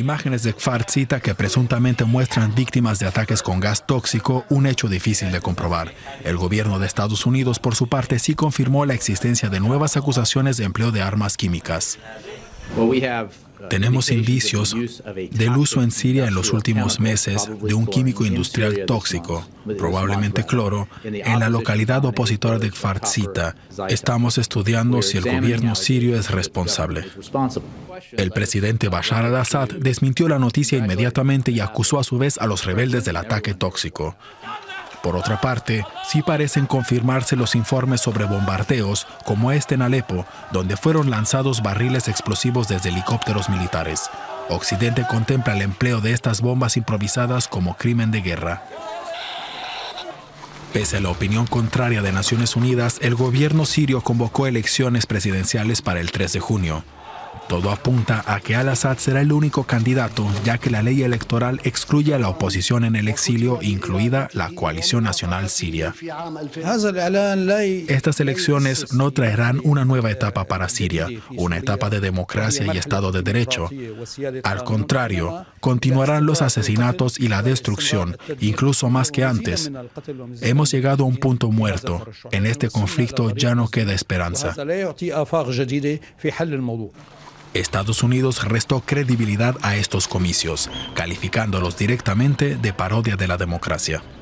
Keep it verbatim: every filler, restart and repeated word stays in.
imágenes de Kfar Zeita que presuntamente muestran víctimas de ataques con gas tóxico, un hecho difícil de comprobar. El gobierno de Estados Unidos, por su parte, sí confirmó la existencia de nuevas acusaciones de empleo de armas químicas. Tenemos indicios del uso en Siria en los últimos meses de un químico industrial tóxico, probablemente cloro, en la localidad opositora de Kfar Zeita. Estamos estudiando si el gobierno sirio es responsable. El presidente Bashar al-Assad desmintió la noticia inmediatamente y acusó a su vez a los rebeldes del ataque tóxico. Por otra parte, sí parecen confirmarse los informes sobre bombardeos, como este en Alepo, donde fueron lanzados barriles explosivos desde helicópteros militares. Occidente contempla el empleo de estas bombas improvisadas como crimen de guerra. Pese a la opinión contraria de Naciones Unidas, el gobierno sirio convocó elecciones presidenciales para el tres de junio. Todo apunta a que al-Assad será el único candidato, ya que la ley electoral excluye a la oposición en el exilio, incluida la Coalición Nacional Siria. Estas elecciones no traerán una nueva etapa para Siria, una etapa de democracia y Estado de Derecho. Al contrario, continuarán los asesinatos y la destrucción, incluso más que antes. Hemos llegado a un punto muerto. En este conflicto ya no queda esperanza. Estados Unidos restó credibilidad a estos comicios, calificándolos directamente de parodia de la democracia.